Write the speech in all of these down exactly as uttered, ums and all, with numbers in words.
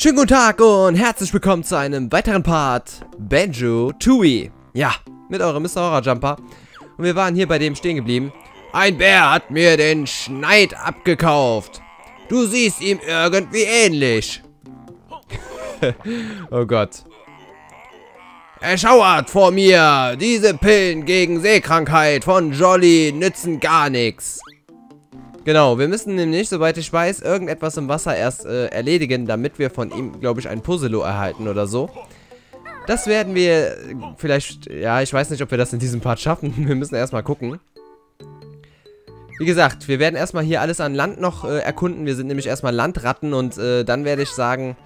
Schönen guten Tag und herzlich willkommen zu einem weiteren Part Banjo Tooie. Ja, mit eurem Mister Horror Jumper. Und wir waren hier bei dem stehen geblieben. Ein Bär hat mir den Schneid abgekauft. Du siehst ihm irgendwie ähnlich. Oh Gott. Er schauert vor mir. Diese Pillen gegen Sehkrankheit von Jolly nützen gar nichts. Genau, wir müssen nämlich, soweit ich weiß, irgendetwas im Wasser erst äh, erledigen, damit wir von ihm, glaube ich, ein Puzzle erhalten oder so. Das werden wir vielleicht, ja, ich weiß nicht, ob wir das in diesem Part schaffen. Wir müssen erstmal gucken. Wie gesagt, wir werden erstmal hier alles an Land noch äh, erkunden. Wir sind nämlich erstmal Landratten und äh, dann werde ich sagen,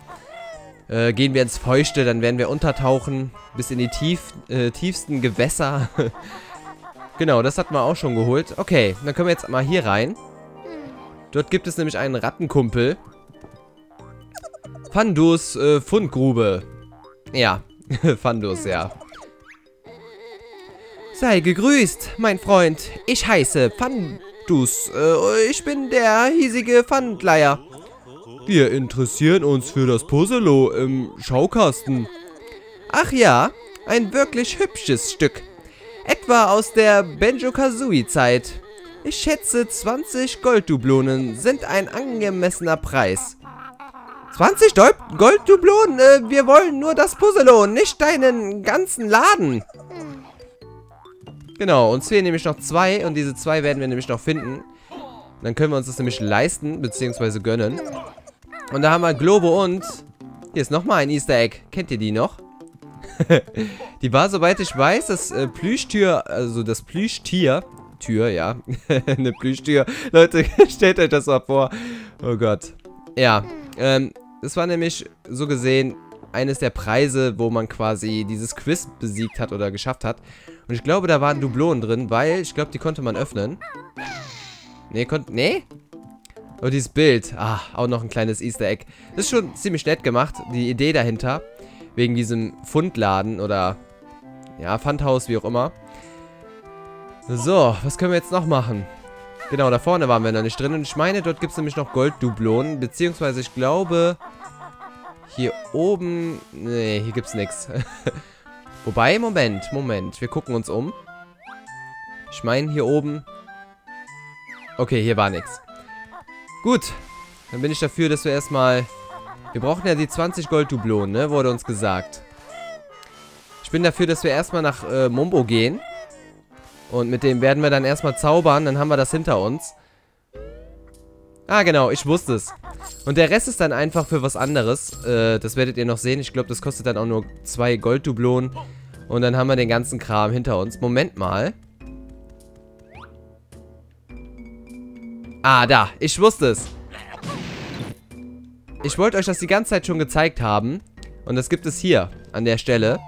äh, gehen wir ins Feuchte, dann werden wir untertauchen bis in die tief, äh, tiefsten Gewässer. Genau, das hatten wir auch schon geholt. Okay, dann können wir jetzt mal hier rein. Dort gibt es nämlich einen Rattenkumpel. Pfandus, äh, Fundgrube. Ja, Pfandus, ja. Sei gegrüßt, mein Freund. Ich heiße Pfandus. Äh, ich bin der hiesige Pfandleier. Wir interessieren uns für das Puzzle im Schaukasten. Ach ja, ein wirklich hübsches Stück. Etwa aus der Banjo-Kazooie-Zeit. Ich schätze, zwanzig Golddublonen sind ein angemessener Preis. zwanzig Golddublonen? Äh, wir wollen nur das Puzzle, nicht deinen ganzen Laden. Genau, uns fehlen nämlich noch zwei und diese zwei werden wir nämlich noch finden. Dann können wir uns das nämlich leisten, beziehungsweise gönnen. Und da haben wir Globo und... Hier ist nochmal ein Easter Egg. Kennt ihr die noch? Die war, soweit ich weiß, das äh, Plüschtier... Also das Plüschtier... Tür, ja. Eine Plüschtür. Leute, stellt euch das mal vor. Oh Gott. Ja. Ähm, das war nämlich, so gesehen, eines der Preise, wo man quasi dieses Quiz besiegt hat oder geschafft hat. Und ich glaube, da waren Dublonen drin, weil ich glaube, die konnte man öffnen. Nee, konnte... Nee? Oh, dieses Bild. Ah, auch noch ein kleines Easter Egg. Das ist schon ziemlich nett gemacht, die Idee dahinter. Wegen diesem Fundladen oder... Ja, Pfandhaus, wie auch immer. So, was können wir jetzt noch machen? Genau, da vorne waren wir noch nicht drin. Und ich meine, dort gibt es nämlich noch Golddublonen. Beziehungsweise, ich glaube, hier oben... Nee, hier gibt es nichts. Wobei, Moment, Moment. Wir gucken uns um. Ich meine, hier oben... Okay, hier war nichts. Gut, dann bin ich dafür, dass wir erstmal... Wir brauchen ja die zwanzig Golddublonen, ne? Wurde uns gesagt. Ich bin dafür, dass wir erstmal nach äh, Mumbo gehen. Und mit dem werden wir dann erstmal zaubern, dann haben wir das hinter uns. Ah, genau, ich wusste es. Und der Rest ist dann einfach für was anderes. Äh, das werdet ihr noch sehen. Ich glaube, das kostet dann auch nur zwei Golddublonen. Und dann haben wir den ganzen Kram hinter uns. Moment mal. Ah, da. Ich wusste es. Ich wollte euch das die ganze Zeit schon gezeigt haben. Und das gibt es hier an der Stelle.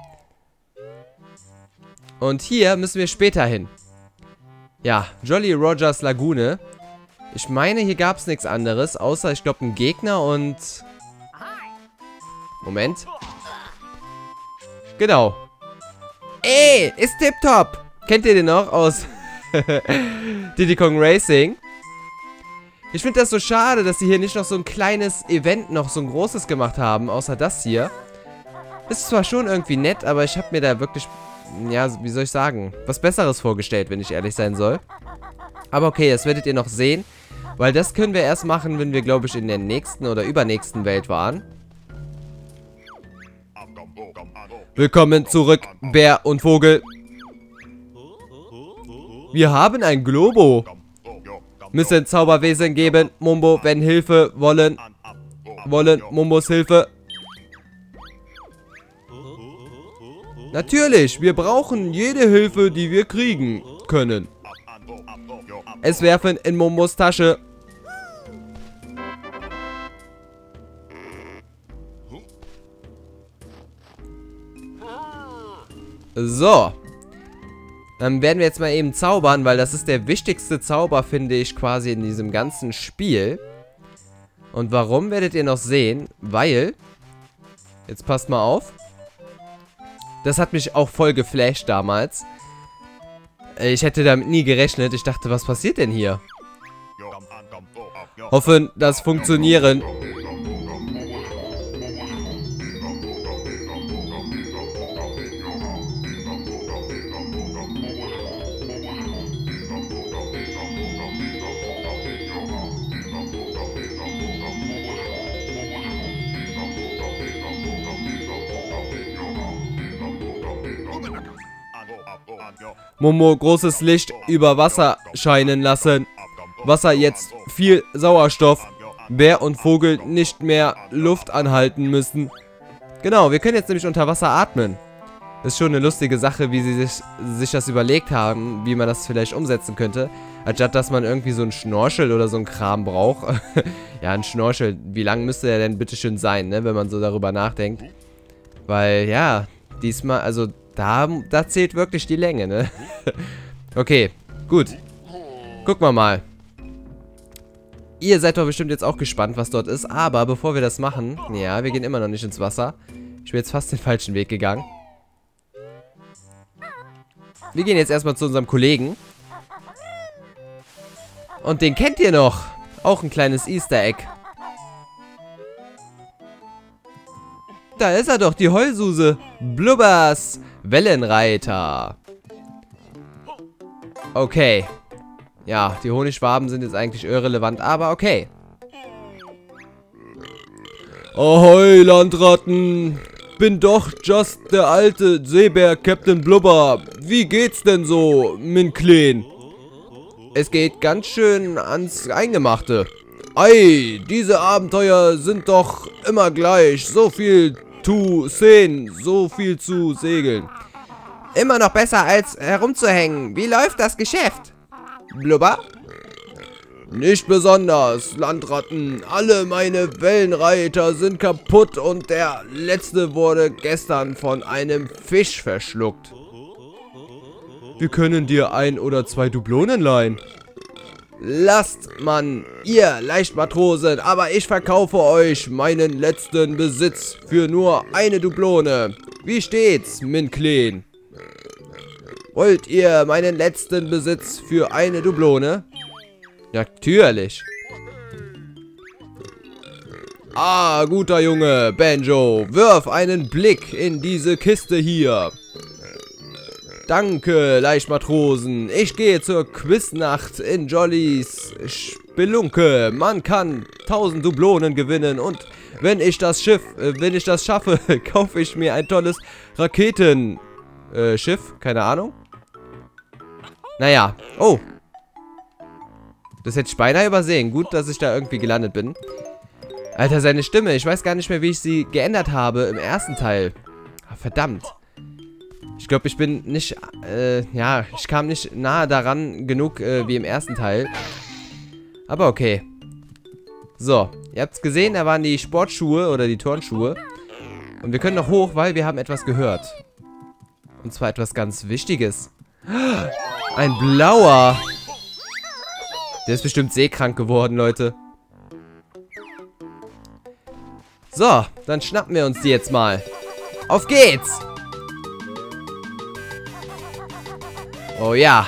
Und hier müssen wir später hin. Ja, Jolly Rogers Lagune. Ich meine, hier gab es nichts anderes, außer, ich glaube, einen Gegner und... Moment. Genau. Ey, ist tipptopp. Kennt ihr den noch aus Diddy Kong Racing? Ich finde das so schade, dass sie hier nicht noch so ein kleines Event, noch so ein großes gemacht haben, außer das hier. Ist zwar schon irgendwie nett, aber ich habe mir da wirklich... Ja, wie soll ich sagen? Was Besseres vorgestellt, wenn ich ehrlich sein soll. Aber okay, das werdet ihr noch sehen. Weil das können wir erst machen, wenn wir, glaube ich, in der nächsten oder übernächsten Welt waren. Willkommen zurück, Bär und Vogel. Wir haben ein Globo. Müssen Zauberwesen geben, Mumbo, wenn Hilfe wollen. Wollen Mumbos Hilfe. Natürlich, wir brauchen jede Hilfe, die wir kriegen können. Es werfen in Mumbos Tasche. So. Dann werden wir jetzt mal eben zaubern, weil das ist der wichtigste Zauber, finde ich, quasi in diesem ganzen Spiel. Und warum, werdet ihr noch sehen, weil... Jetzt passt mal auf. Das hat mich auch voll geflasht damals. Ich hätte damit nie gerechnet. Ich dachte, was passiert denn hier? Hoffen, das funktionieren. Mumbo großes Licht über Wasser scheinen lassen. Wasser jetzt viel Sauerstoff. Bär und Vogel nicht mehr Luft anhalten müssen. Genau, wir können jetzt nämlich unter Wasser atmen. Ist schon eine lustige Sache, wie sie sich, sich das überlegt haben, wie man das vielleicht umsetzen könnte. Anstatt, dass man irgendwie so ein Schnorchel oder so ein Kram braucht. Ja, ein Schnorchel, wie lang müsste der denn bitte schön sein, ne, wenn man so darüber nachdenkt. Weil, ja, diesmal, also, da, da zählt wirklich die Länge, ne. Okay, gut. Gucken wir mal. Ihr seid doch bestimmt jetzt auch gespannt, was dort ist. Aber bevor wir das machen... Ja, wir gehen immer noch nicht ins Wasser. Ich bin jetzt fast den falschen Weg gegangen. Wir gehen jetzt erstmal zu unserem Kollegen. Und den kennt ihr noch. Auch ein kleines Easter Egg. Da ist er doch, die Heulsuse. Blubbers. Wellenreiter. Okay. Ja, die Honigschwaben sind jetzt eigentlich irrelevant, aber okay. Ahoi, Landratten. Bin doch just der alte Seebär, Captain Blubber. Wie geht's denn so, min Kleen? Es geht ganz schön ans Eingemachte. Ei, diese Abenteuer sind doch immer gleich. So viel zu sehen, so viel zu segeln. Immer noch besser als herumzuhängen. Wie läuft das Geschäft? Blubber? Nicht besonders, Landratten. Alle meine Wellenreiter sind kaputt und der letzte wurde gestern von einem Fisch verschluckt. Wir können dir ein oder zwei Dublonen leihen. Lasst, Mann, ihr Leichtmatrosen, aber ich verkaufe euch meinen letzten Besitz für nur eine Dublone. Wie steht's, min Kleen? Wollt ihr meinen letzten Besitz für eine Dublone? Natürlich. Ah, guter Junge, Banjo, wirf einen Blick in diese Kiste hier. Danke, Leichtmatrosen. Ich gehe zur Quiznacht in Jollys Spelunke. Man kann tausend Dublonen gewinnen und wenn ich das Schiff, äh, wenn ich das schaffe, kaufe ich mir ein tolles Raketen äh, Schiff, keine Ahnung. Naja, oh. Das hätte ich beinahe übersehen. Gut, dass ich da irgendwie gelandet bin. Alter, seine Stimme. Ich weiß gar nicht mehr, wie ich sie geändert habe im ersten Teil. Verdammt. Ich glaube, ich bin nicht... Äh, ja, ich kam nicht nahe daran genug äh, wie im ersten Teil. Aber okay. So, ihr habt es gesehen. Da waren die Sportschuhe oder die Turnschuhe. Und wir können noch hoch, weil wir haben etwas gehört. Und zwar etwas ganz Wichtiges. Ein blauer. Der ist bestimmt seekrank geworden, Leute. So, dann schnappen wir uns die jetzt mal. Auf geht's! Oh ja.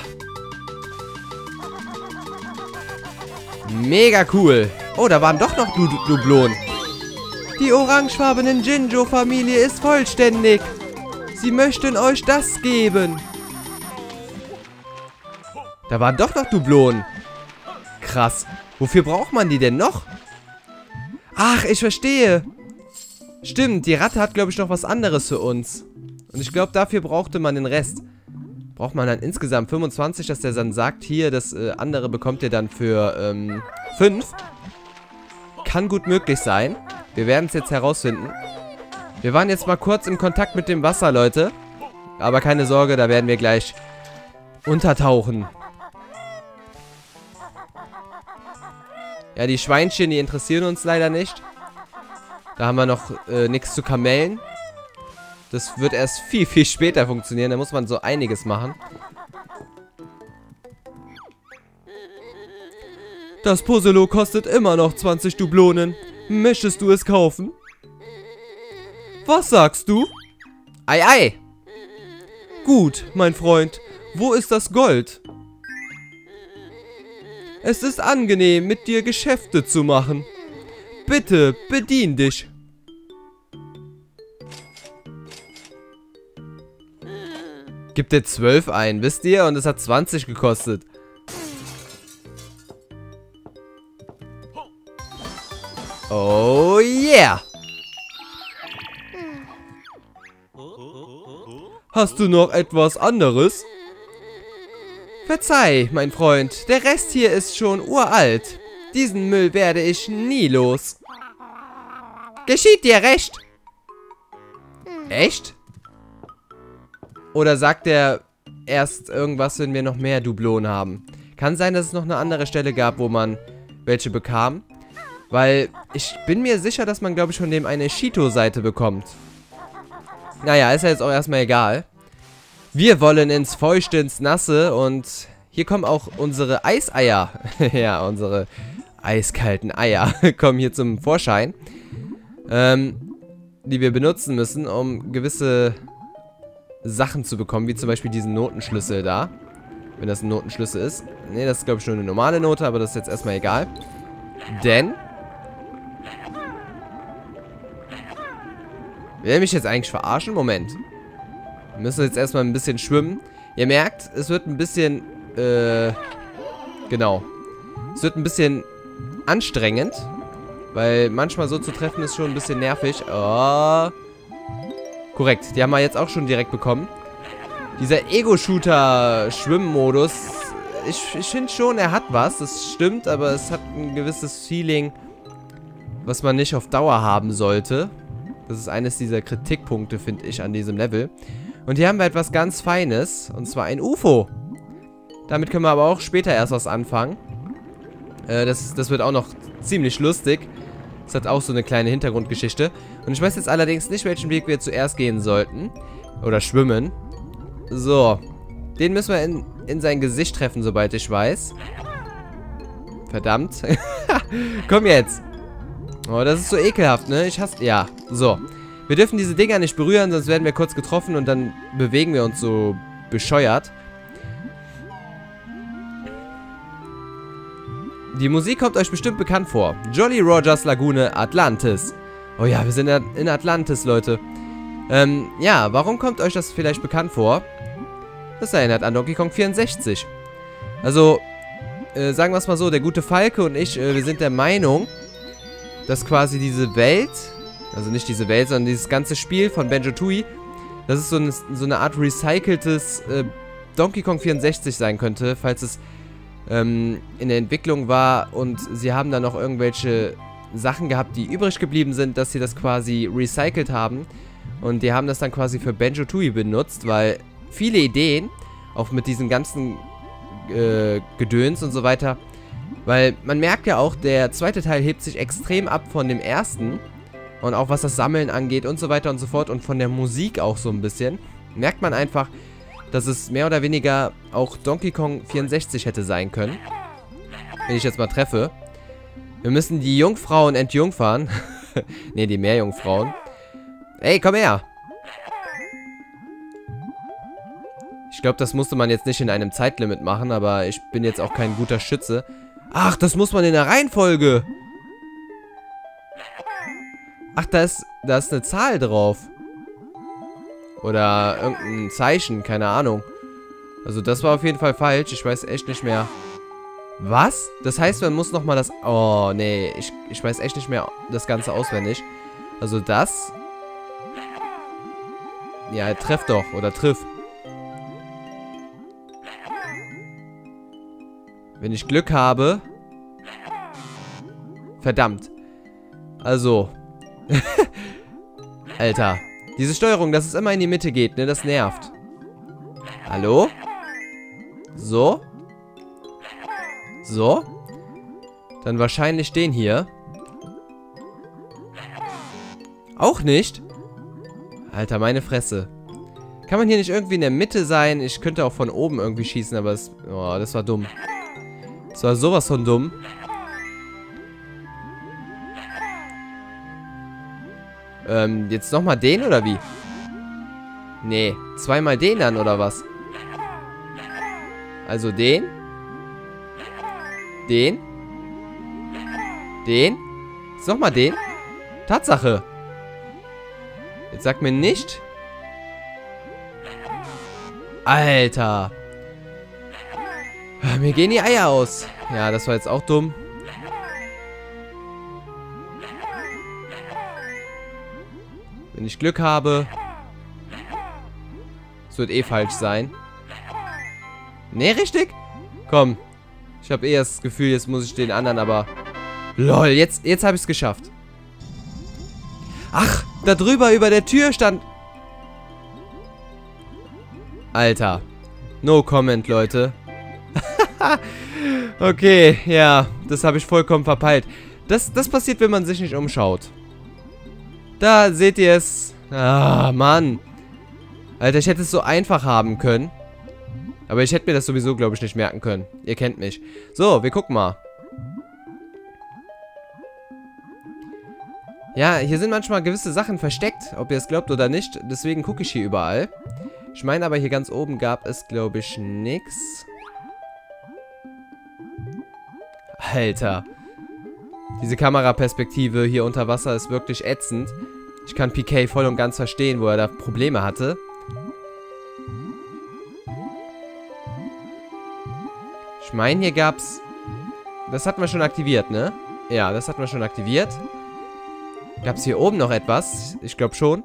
Mega cool. Oh, da waren doch noch Dublonen. Die orangefarbenen Jinjo-Familie ist vollständig. Sie möchten euch das geben. Da waren doch noch Dublonen. Krass. Wofür braucht man die denn noch? Ach, ich verstehe. Stimmt, die Ratte hat, glaube ich, noch was anderes für uns. Und ich glaube, dafür brauchte man den Rest. Braucht man dann insgesamt fünfundzwanzig, dass der dann sagt, hier, das äh, andere bekommt ihr dann für ähm, fünf. Kann gut möglich sein. Wir werden es jetzt herausfinden. Wir waren jetzt mal kurz im Kontakt mit dem Wasser, Leute. Aber keine Sorge, da werden wir gleich untertauchen. Ja, die Schweinchen, die interessieren uns leider nicht. Da haben wir noch äh, nichts zu kamellen. Das wird erst viel, viel später funktionieren. Da muss man so einiges machen. Das Puzzle kostet immer noch zwanzig Dublonen. Möchtest du es kaufen? Was sagst du? Ei, ei. Gut, mein Freund. Wo ist das Gold? Es ist angenehm, mit dir Geschäfte zu machen. Bitte, bedien dich. Gib dir zwölf ein, wisst ihr? Und es hat zwanzig gekostet. Oh yeah! Hast du noch etwas anderes? Verzeih, mein Freund, der Rest hier ist schon uralt. Diesen Müll werde ich nie los. Geschieht dir recht. Echt? Oder sagt er erst irgendwas, wenn wir noch mehr Dublonen haben? Kann sein, dass es noch eine andere Stelle gab, wo man welche bekam. Weil ich bin mir sicher, dass man, glaube ich, von dem eine Cheato-Seite bekommt. Naja, ist ja jetzt auch erstmal egal. Wir wollen ins Feuchte, ins Nasse und hier kommen auch unsere Eiseier. Ja, unsere eiskalten Eier kommen hier zum Vorschein. Ähm, die wir benutzen müssen, um gewisse Sachen zu bekommen, wie zum Beispiel diesen Notenschlüssel da. Wenn das ein Notenschlüssel ist. Ne, das ist, glaube ich, nur eine normale Note, aber das ist jetzt erstmal egal. Denn will mich jetzt eigentlich verarschen? Moment. Wir müssen jetzt erstmal ein bisschen schwimmen. Ihr merkt, es wird ein bisschen äh, genau. Es wird ein bisschen anstrengend. Weil manchmal so zu treffen ist schon ein bisschen nervig. Oh. Korrekt, die haben wir jetzt auch schon direkt bekommen. Dieser Ego-Shooter-Schwimmmodus. Ich, ich finde schon, er hat was. Das stimmt, aber es hat ein gewisses Feeling, was man nicht auf Dauer haben sollte. Das ist eines dieser Kritikpunkte, finde ich, an diesem Level. Und hier haben wir etwas ganz Feines. Und zwar ein U F O. Damit können wir aber auch später erst was anfangen. Äh, das, das wird auch noch ziemlich lustig. Das hat auch so eine kleine Hintergrundgeschichte. Und ich weiß jetzt allerdings nicht, welchen Weg wir zuerst gehen sollten. Oder schwimmen. So. Den müssen wir in, in sein Gesicht treffen, soweit ich weiß. Verdammt. Komm jetzt. Oh, das ist so ekelhaft, ne? Ich hasse... Ja, so. Wir dürfen diese Dinger nicht berühren, sonst werden wir kurz getroffen und dann bewegen wir uns so bescheuert. Die Musik kommt euch bestimmt bekannt vor. Jolly Rogers Lagune, Atlantis. Oh ja, wir sind in Atlantis, Leute. Ähm, ja, warum kommt euch das vielleicht bekannt vor? Das erinnert an Donkey Kong vierundsechzig. Also, äh, sagen wir es mal so, der gute Falke und ich, äh, wir sind der Meinung, dass quasi diese Welt, also nicht diese Welt, sondern dieses ganze Spiel von Banjo Tooie, dass es so eine, so eine Art recyceltes äh, Donkey Kong vierundsechzig sein könnte, falls es ähm, in der Entwicklung war und sie haben da noch irgendwelche Sachen gehabt, die übrig geblieben sind, dass sie das quasi recycelt haben und die haben das dann quasi für Banjo Tooie benutzt, weil viele Ideen, auch mit diesen ganzen äh, Gedöns und so weiter. Weil man merkt ja auch, der zweite Teil hebt sich extrem ab von dem ersten. Und auch was das Sammeln angeht und so weiter und so fort. Und von der Musik auch so ein bisschen. Merkt man einfach, dass es mehr oder weniger auch Donkey Kong vierundsechzig hätte sein können. Wenn ich jetzt mal treffe. Wir müssen die Jungfrauen entjungfern. Ne, die Meerjungfrauen. Ey, komm her! Ich glaube, das musste man jetzt nicht in einem Zeitlimit machen, aber ich bin jetzt auch kein guter Schütze. Ach, das muss man in der Reihenfolge. Ach, da ist, da ist eine Zahl drauf. Oder irgendein Zeichen, keine Ahnung. Also das war auf jeden Fall falsch, ich weiß echt nicht mehr. Was? Das heißt, man muss nochmal das... Oh, nee, ich, ich weiß echt nicht mehr das Ganze auswendig. Also das... Ja, treff doch, oder triff. Wenn ich Glück habe. Verdammt. Also. Alter. Diese Steuerung, dass es immer in die Mitte geht, ne? Das nervt. Hallo? So? So? Dann wahrscheinlich den hier. Auch nicht? Alter, meine Fresse. Kann man hier nicht irgendwie in der Mitte sein? Ich könnte auch von oben irgendwie schießen, aber es... Oh, das war dumm. Das war sowas von dumm. Ähm, jetzt nochmal den oder wie? Nee, zweimal den dann oder was? Also den. Den. Den. Jetzt nochmal den. Tatsache. Jetzt sag mir nicht. Alter. Mir gehen die Eier aus. Ja, das war jetzt auch dumm. Wenn ich Glück habe. Das wird eh falsch sein. Ne, richtig? Komm. Ich habe eher das Gefühl, jetzt muss ich den anderen, aber... Lol, jetzt, jetzt habe ich es geschafft. Ach, da drüber über der Tür stand... Alter. No comment, Leute. Okay, ja. Das habe ich vollkommen verpeilt. Das, das passiert, wenn man sich nicht umschaut. Da seht ihr es. Ah, Mann. Alter, ich hätte es so einfach haben können. Aber ich hätte mir das sowieso, glaube ich, nicht merken können. Ihr kennt mich. So, wir gucken mal. Ja, hier sind manchmal gewisse Sachen versteckt, ob ihr es glaubt oder nicht. Deswegen gucke ich hier überall. Ich meine aber, hier ganz oben gab es, glaube ich, nichts. Alter. Diese Kameraperspektive hier unter Wasser ist wirklich ätzend. Ich kann P K voll und ganz verstehen, wo er da Probleme hatte. Ich meine, hier gab's... Das hatten wir schon aktiviert, ne? Ja, das hatten wir schon aktiviert. Gab's hier oben noch etwas? Ich glaube schon.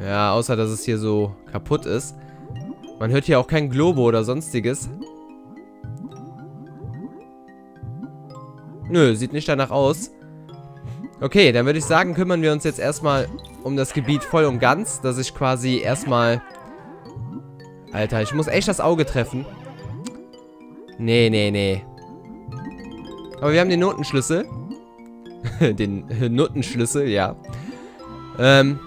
Ja, außer dass es hier so kaputt ist. Man hört hier auch kein Globo oder sonstiges. Nö, sieht nicht danach aus. Okay, dann würde ich sagen, kümmern wir uns jetzt erstmal um das Gebiet voll und ganz, dass ich quasi erstmal... Alter, ich muss echt das Auge treffen. Nee, nee, nee. Aber wir haben den Notenschlüssel. Den Notenschlüssel, ja. Ähm.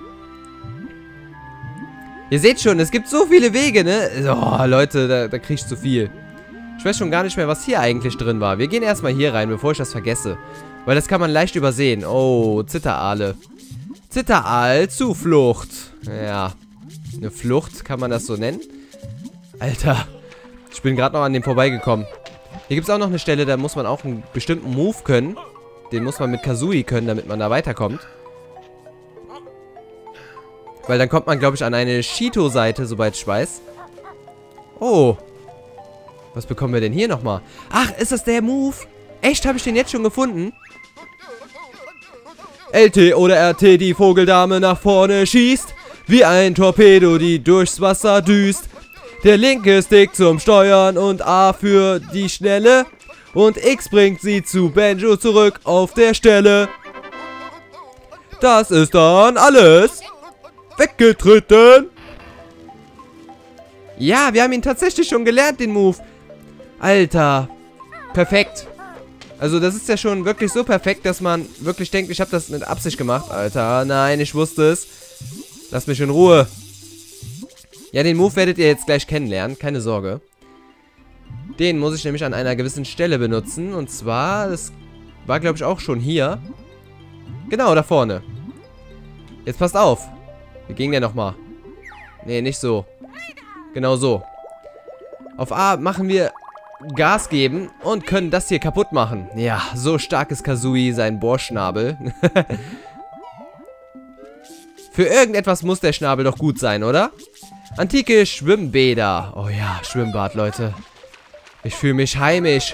Ihr seht schon, es gibt so viele Wege, ne? Oh, Leute, da, da krieg ich zu viel. Ich weiß schon gar nicht mehr, was hier eigentlich drin war. Wir gehen erstmal hier rein, bevor ich das vergesse. Weil das kann man leicht übersehen. Oh, Zitterale. Zitteraal, Zuflucht. Ja. Eine Flucht, kann man das so nennen? Alter, ich bin gerade noch an dem vorbeigekommen. Hier gibt es auch noch eine Stelle, da muss man auch einen bestimmten Move können. Den muss man mit Kazooie können, damit man da weiterkommt. Weil dann kommt man, glaube ich, an eine Cheato-Seite, soweit ich weiß. Oh. Was bekommen wir denn hier nochmal? Ach, ist das der Move? Echt, habe ich den jetzt schon gefunden? L T oder R T, die Vogeldame nach vorne schießt. Wie ein Torpedo, die durchs Wasser düst. Der linke Stick zum Steuern und A für die Schnelle. Und X bringt sie zu Banjo zurück auf der Stelle. Das ist dann alles. Weggetreten. Ja, wir haben ihn tatsächlich schon gelernt, den Move. Alter. Perfekt. Also das ist ja schon wirklich so perfekt, dass man wirklich denkt, ich habe das mit Absicht gemacht. Alter, nein, ich wusste es. Lass mich in Ruhe. Ja, den Move werdet ihr jetzt gleich kennenlernen. Keine Sorge. Den muss ich nämlich an einer gewissen Stelle benutzen. Und zwar, das war, glaube ich, auch schon hier. Genau, da vorne. Jetzt passt auf. Wie ging der nochmal? Nee, nicht so. Genau so. Auf A machen wir Gas geben und können das hier kaputt machen. Ja, so stark ist Kazooie, sein Bohrschnabel. Für irgendetwas muss der Schnabel doch gut sein, oder? Antike Schwimmbäder. Oh ja, Schwimmbad, Leute. Ich fühle mich heimisch.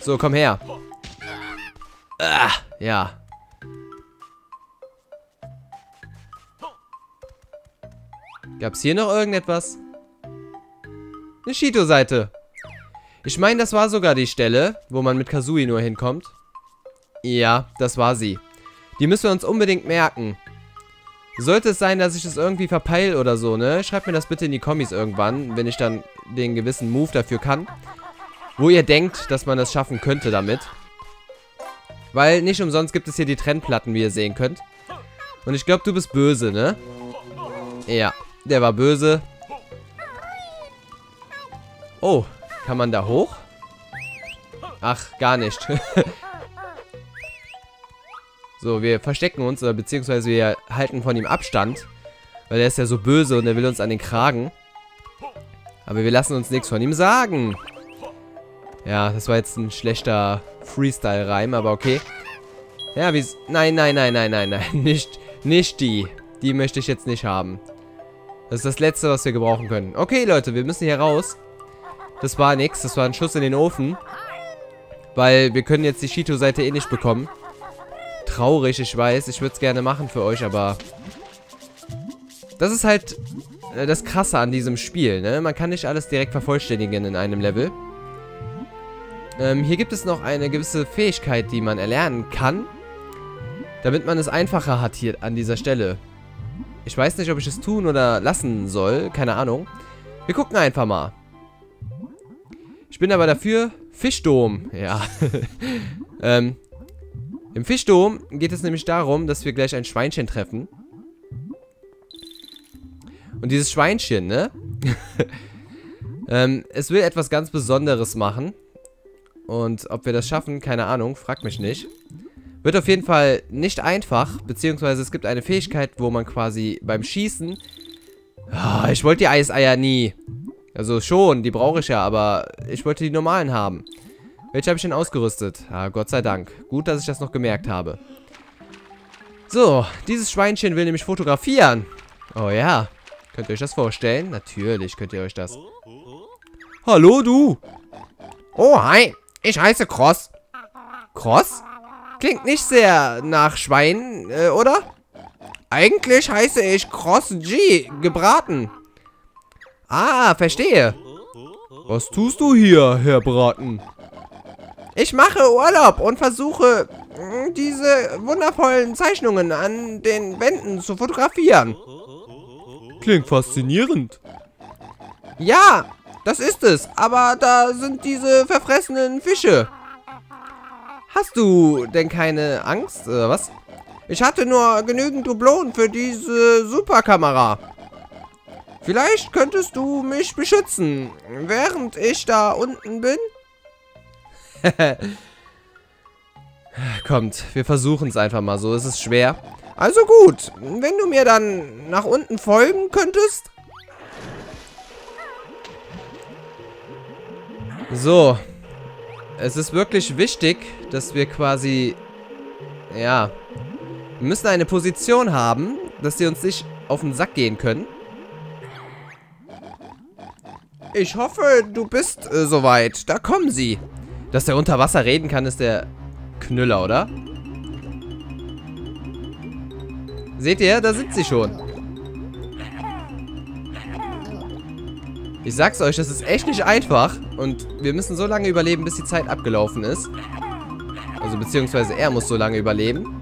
So, komm her. Ah, ja. Gab's hier noch irgendetwas? Eine Cheato-Seite. Ich meine, das war sogar die Stelle, wo man mit Kazooie nur hinkommt. Ja, das war sie. Die müssen wir uns unbedingt merken. Sollte es sein, dass ich es irgendwie verpeil oder so, ne? Schreibt mir das bitte in die Kommis irgendwann, wenn ich dann den gewissen Move dafür kann. Wo ihr denkt, dass man das schaffen könnte damit. Weil nicht umsonst gibt es hier die Trennplatten, wie ihr sehen könnt. Und ich glaube, du bist böse, ne? Ja, der war böse. Oh, kann man da hoch? Ach, gar nicht. So, wir verstecken uns, oder beziehungsweise wir halten von ihm Abstand. Weil er ist ja so böse und er will uns an den Kragen. Aber wir lassen uns nichts von ihm sagen. Ja, das war jetzt ein schlechter Freestyle-Reim, aber okay. Ja, wie... Nein, nein, nein, nein, nein, nein. Nicht, nicht die. Die möchte ich jetzt nicht haben. Das ist das Letzte, was wir gebrauchen können. Okay, Leute, wir müssen hier raus. Das war nix. Das war ein Schuss in den Ofen. Weil wir können jetzt die Cheato-Seite eh nicht bekommen. Traurig, ich weiß. Ich würde es gerne machen für euch, aber... Das ist halt äh, das Krasse an diesem Spiel, ne? Man kann nicht alles direkt vervollständigen in einem Level. Ähm, hier gibt es noch eine gewisse Fähigkeit, die man erlernen kann, damit man es einfacher hat hier an dieser Stelle. Ich weiß nicht, ob ich es tun oder lassen soll, keine Ahnung. Wir gucken einfach mal. Ich bin aber dafür, Fischdom, ja. ähm, im Fischdom geht es nämlich darum, dass wir gleich ein Schweinchen treffen. Und dieses Schweinchen, ne? ähm, es will etwas ganz Besonderes machen. Und ob wir das schaffen, keine Ahnung, fragt mich nicht. Wird auf jeden Fall nicht einfach, beziehungsweise es gibt eine Fähigkeit, wo man quasi beim Schießen... Oh, ich wollte die Eiseier nie. Also schon, die brauche ich ja, aber ich wollte die normalen haben. Welche habe ich denn ausgerüstet? Ah, Gott sei Dank. Gut, dass ich das noch gemerkt habe. So, dieses Schweinchen will nämlich fotografieren. Oh ja. Könnt ihr euch das vorstellen? Natürlich könnt ihr euch das. Hallo, du. Oh, hi. Ich heiße Cross. Cross? Klingt nicht sehr nach Schwein, äh, oder? Eigentlich heiße ich Cross G, gebraten. Ah, verstehe. Was tust du hier, Herr Braten? Ich mache Urlaub und versuche, diese wundervollen Zeichnungen an den Wänden zu fotografieren. Klingt faszinierend. Ja, das ist es. Aber da sind diese verfressenen Fische. Hast du denn keine Angst, oder was? Ich hatte nur genügend Dublonen für diese Superkamera. Vielleicht könntest du mich beschützen, während ich da unten bin? Kommt, wir versuchen es einfach mal. So ist es schwer. Also gut, wenn du mir dann nach unten folgen könntest. So. Es ist wirklich wichtig, dass wir quasi, ja, wir müssen eine Position haben, dass sie uns nicht auf den Sack gehen können. Ich hoffe, du bist äh, soweit. Da kommen sie. Dass der unter Wasser reden kann, ist der Knüller, oder? Seht ihr, da sind sie schon. Ich sag's euch, das ist echt nicht einfach. Und wir müssen so lange überleben, bis die Zeit abgelaufen ist. Also beziehungsweise er muss so lange überleben.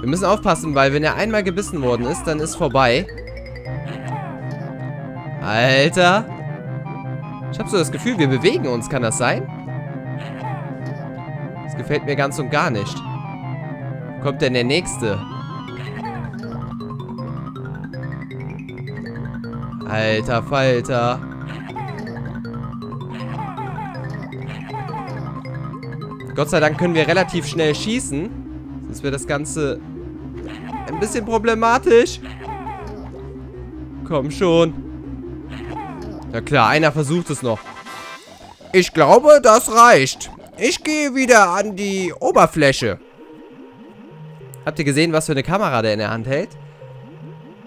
Wir müssen aufpassen, weil wenn er einmal gebissen worden ist, dann ist vorbei. Alter. Ich habe so das Gefühl, wir bewegen uns. Kann das sein? Das gefällt mir ganz und gar nicht. Kommt denn der nächste? Alter Falter. Gott sei Dank können wir relativ schnell schießen. Sonst wäre das Ganze ein bisschen problematisch. Komm schon. Na klar, einer versucht es noch. Ich glaube, das reicht. Ich gehe wieder an die Oberfläche. Habt ihr gesehen, was für eine Kamera der in der Hand hält?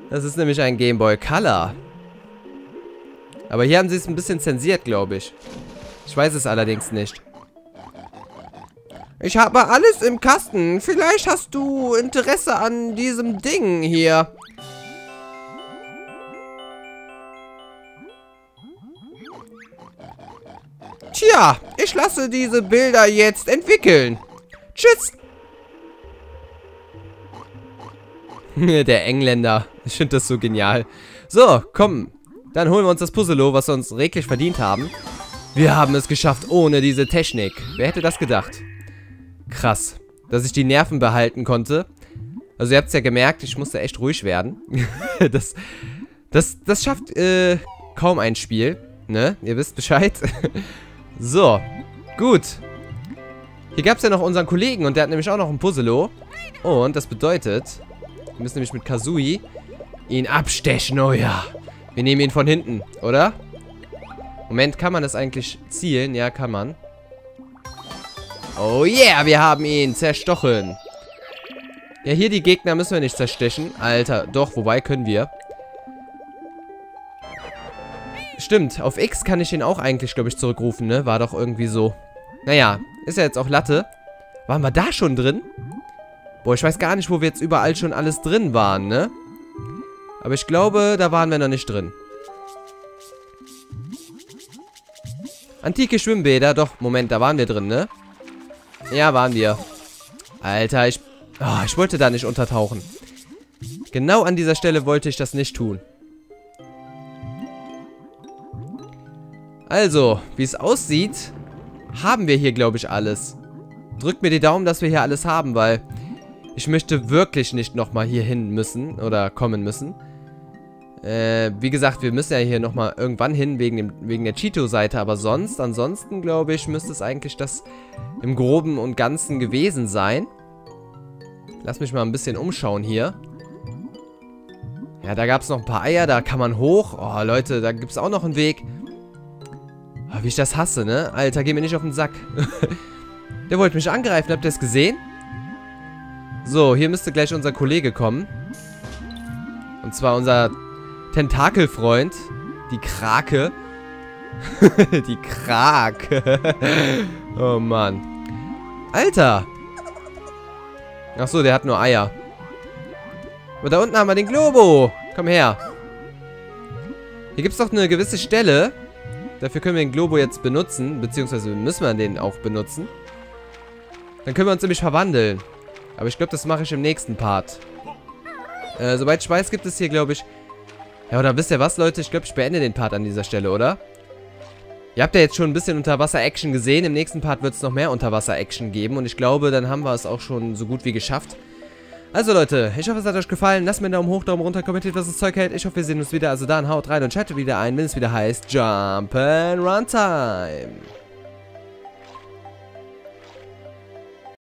Das ist nämlich ein Game Boy Color. Aber hier haben sie es ein bisschen zensiert, glaube ich. Ich weiß es allerdings nicht. Ich habe alles im Kasten. Vielleicht hast du Interesse an diesem Ding hier. Tja, ich lasse diese Bilder jetzt entwickeln. Tschüss. Der Engländer. Ich finde das so genial. So, komm. Dann holen wir uns das Puzzle, was wir uns reglich verdient haben. Wir haben es geschafft ohne diese Technik. Wer hätte das gedacht? Krass, dass ich die Nerven behalten konnte. Also ihr habt es ja gemerkt, ich musste echt ruhig werden. das, das, das schafft äh, kaum ein Spiel, ne? Ihr wisst Bescheid. So, gut. Hier gab es ja noch unseren Kollegen und der hat nämlich auch noch ein Puzzle. Und das bedeutet, wir müssen nämlich mit Kazooie ihn abstechen, oh ja. Wir nehmen ihn von hinten, oder? Moment, kann man das eigentlich zielen? Ja, kann man. Oh yeah, wir haben ihn zerstochen. Ja, hier die Gegner müssen wir nicht zerstechen. Alter, doch, wobei können wir. Stimmt, auf X kann ich ihn auch eigentlich, glaube ich, zurückrufen, ne? War doch irgendwie so. Naja, ist ja jetzt auch Latte. Waren wir da schon drin? Boah, ich weiß gar nicht, wo wir jetzt überall schon alles drin waren, ne? Aber ich glaube, da waren wir noch nicht drin. Antike Schwimmbäder. Doch, Moment, da waren wir drin, ne? Ja, waren wir. Alter, ich... Oh, ich wollte da nicht untertauchen. Genau an dieser Stelle wollte ich das nicht tun. Also, wie es aussieht, haben wir hier, glaube ich, alles. Drückt mir die Daumen, dass wir hier alles haben, weil ich möchte wirklich nicht nochmal hier hin müssen oder kommen müssen. Äh, wie gesagt, wir müssen ja hier nochmal irgendwann hin wegen, dem, wegen der Cheato-Seite, aber sonst, ansonsten, glaube ich, müsste es eigentlich das im Groben und Ganzen gewesen sein. Lass mich mal ein bisschen umschauen hier. Ja, da gab es noch ein paar Eier, da kann man hoch. Oh, Leute, da gibt es auch noch einen Weg. Oh, wie ich das hasse, ne? Alter, geh mir nicht auf den Sack. Der wollte mich angreifen, habt ihr es gesehen? So, hier müsste gleich unser Kollege kommen. Und zwar unser Tentakelfreund. Die Krake. Die Krake. Oh Mann. Alter. Achso, der hat nur Eier. Aber da unten haben wir den Globo. Komm her. Hier gibt es doch eine gewisse Stelle. Dafür können wir den Globo jetzt benutzen. Beziehungsweise müssen wir den auch benutzen. Dann können wir uns nämlich verwandeln. Aber ich glaube, das mache ich im nächsten Part. Äh, soweit ich weiß, gibt es hier, glaube ich... Ja, oder wisst ihr was, Leute? Ich glaube, ich beende den Part an dieser Stelle, oder? Ihr habt ja jetzt schon ein bisschen Unterwasser-Action gesehen. Im nächsten Part wird es noch mehr Unterwasser-Action geben. Und ich glaube, dann haben wir es auch schon so gut wie geschafft. Also, Leute, ich hoffe, es hat euch gefallen. Lasst mir einen Daumen hoch, Daumen runter, kommentiert, was das Zeug hält. Ich hoffe, wir sehen uns wieder. Also dann, haut rein und schaltet wieder ein, wenn es wieder heißt Jump'n'Runtime.